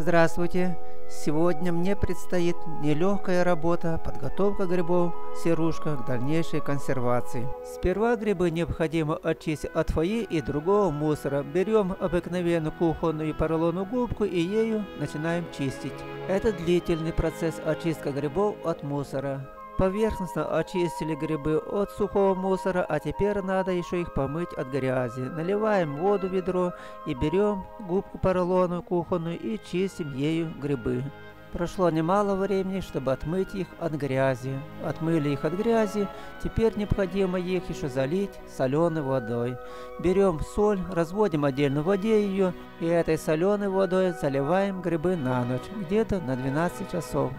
Здравствуйте! Сегодня мне предстоит нелегкая работа, подготовка грибов серушка к дальнейшей консервации. Сперва грибы необходимо очистить от фойи и другого мусора. Берем обыкновенную кухонную поролоновую губку и ею начинаем чистить. Это длительный процесс очистки грибов от мусора. Поверхностно очистили грибы от сухого мусора, а теперь надо еще их помыть от грязи. Наливаем воду в ведро и берем губку поролоновую кухонную и чистим ею грибы. Прошло немало времени, чтобы отмыть их от грязи. Отмыли их от грязи, теперь необходимо их еще залить соленой водой. Берем соль, разводим отдельно в воде ее и этой соленой водой заливаем грибы на ночь, где-то на 12 часов.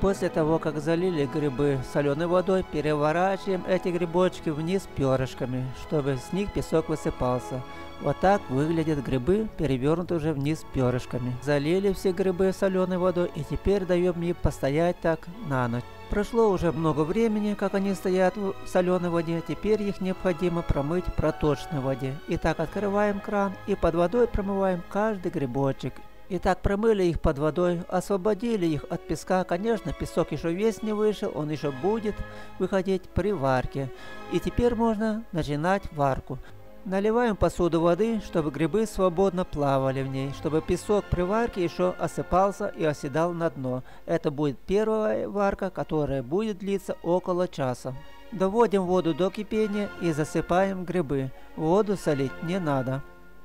После того, как залили грибы соленой водой, переворачиваем эти грибочки вниз перышками, чтобы с них песок высыпался. Вот так выглядят грибы, перевернуты уже вниз перышками. Залили все грибы соленой водой и теперь даем им постоять так на ночь. Прошло уже много времени, как они стоят в соленой воде, теперь их необходимо промыть в проточной воде. Итак, открываем кран и под водой промываем каждый грибочек. Итак, промыли их под водой, освободили их от песка. Конечно, песок еще весь не вышел, он еще будет выходить при варке. И теперь можно начинать варку. Наливаем посуду воды, чтобы грибы свободно плавали в ней, чтобы песок при варке еще осыпался и оседал на дно. Это будет первая варка, которая будет длиться около часа. Доводим воду до кипения и засыпаем грибы. Воду солить не надо.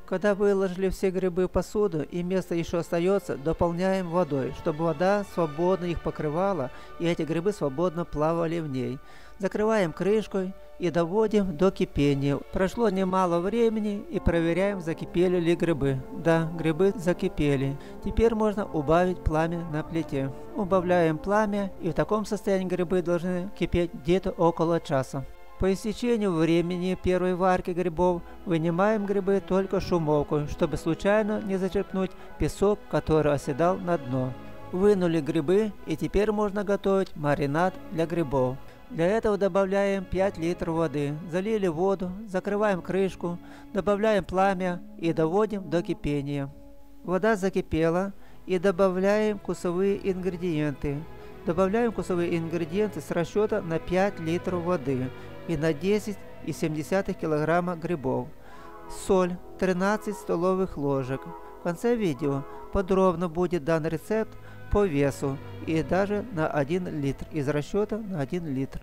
Когда выложили все грибы в посуду и место еще остается, дополняем водой, чтобы вода свободно их покрывала и эти грибы свободно плавали в ней. Закрываем крышкой и доводим до кипения. Прошло немало времени и проверяем, закипели ли грибы. Да, грибы закипели. Теперь можно убавить пламя на плите. Убавляем пламя, и в таком состоянии грибы должны кипеть где-то около часа. По истечению времени первой варки грибов вынимаем грибы только шумовкой, чтобы случайно не зачерпнуть песок, который оседал на дно. Вынули грибы, и теперь можно готовить маринад для грибов. Для этого добавляем 5 литров воды, залили воду, закрываем крышку, добавляем пламя и доводим до кипения. Вода закипела, и добавляем вкусовые ингредиенты. Добавляем вкусовые ингредиенты с расчета на 5 литров воды и на 10,7 кг грибов. Соль 13 столовых ложек. В конце видео подробно будет дан рецепт по весу и даже на 1 литр, из расчета на 1 литр.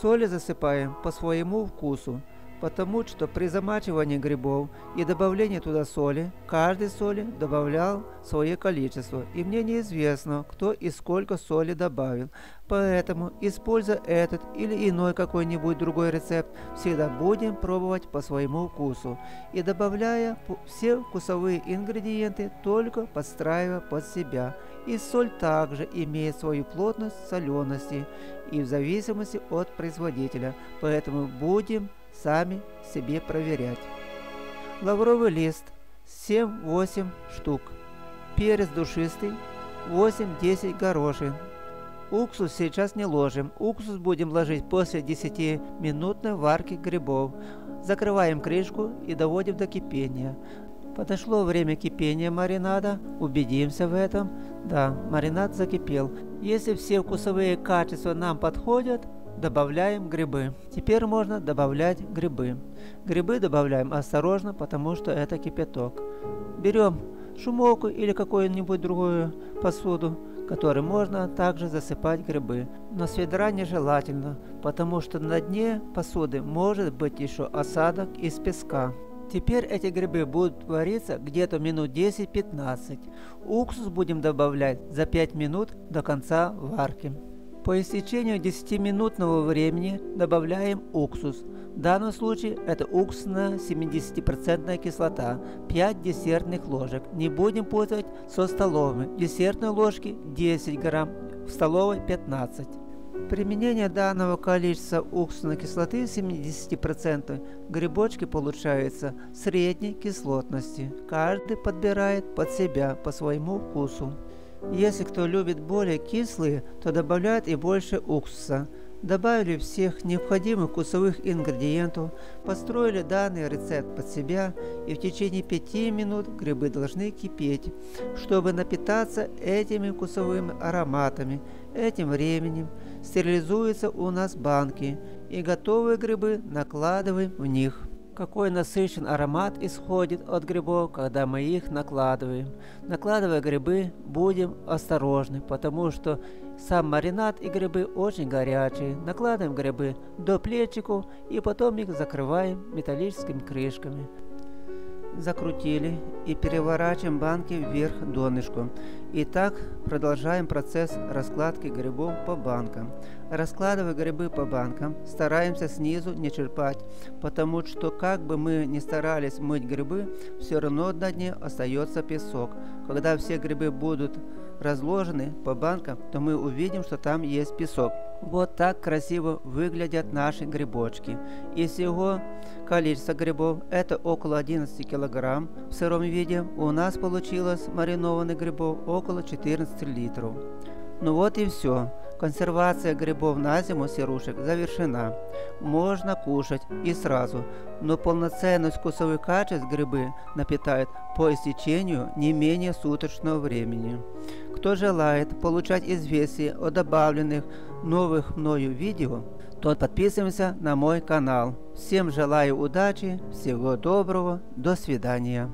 Соли засыпаем по своему вкусу, потому что при замачивании грибов и добавлении туда соли, каждый соли добавлял свое количество, и мне неизвестно, кто и сколько соли добавил. Поэтому, используя этот или иной какой-нибудь другой рецепт, всегда будем пробовать по своему вкусу и добавляя все вкусовые ингредиенты, только подстраивая под себя. И соль также имеет свою плотность солености и в зависимости от производителя, поэтому будем сами себе проверять. Лавровый лист 7-8 штук, перец душистый 8-10 горошин. Уксус сейчас не ложим, уксус будем ложить после 10-минутной варки грибов. Закрываем крышку и доводим до кипения. Подошло время кипения маринада, убедимся в этом. Да, маринад закипел. Если все вкусовые качества нам подходят, добавляем грибы. Теперь можно добавлять грибы. Грибы добавляем осторожно, потому что это кипяток. Берем шумовку или какую-нибудь другую посуду, которой можно также засыпать грибы. Но с ведра нежелательно, потому что на дне посуды может быть еще осадок из песка. Теперь эти грибы будут вариться где-то минут 10-15. Уксус будем добавлять за 5 минут до конца варки. По истечению 10-минутного времени добавляем уксус. В данном случае это уксусная 70% кислота, 5 десертных ложек. Не будем путать со столовыми. Десертной ложки 10 грамм, в столовой 15. Применение данного количества уксусной кислоты 70% грибочки получаются средней кислотности. Каждый подбирает под себя по своему вкусу. Если кто любит более кислые, то добавляет и больше уксуса. Добавили всех необходимых вкусовых ингредиентов, подстроили данный рецепт под себя, и в течение 5 минут грибы должны кипеть, чтобы напитаться этими вкусовыми ароматами. Этим временем стерилизуются у нас банки, и готовые грибы накладываем в них. Какой насыщенный аромат исходит от грибов, когда мы их накладываем. Накладывая грибы, будем осторожны, потому что сам маринад и грибы очень горячие. Накладываем грибы до плечиков и потом их закрываем металлическими крышками. Закрутили и переворачиваем банки вверх донышком. И так продолжаем процесс раскладки грибов по банкам. Раскладывая грибы по банкам, стараемся снизу не черпать, потому что как бы мы ни старались мыть грибы, все равно на дне остается песок. Когда все грибы будут разложены по банкам, то мы увидим, что там есть песок. Вот так красиво выглядят наши грибочки. И всего количество грибов, это около 11 килограмм в сыром виде, у нас получилось маринованных грибов около 14 литров. Ну вот и все. Консервация грибов на зиму серушек завершена. Можно кушать и сразу, но полноценность вкусовых качеств грибы напитают по истечению не менее суточного времени. Кто желает получать известия о добавленных новых мною видео, тот подписывается на мой канал. Всем желаю удачи, всего доброго, до свидания.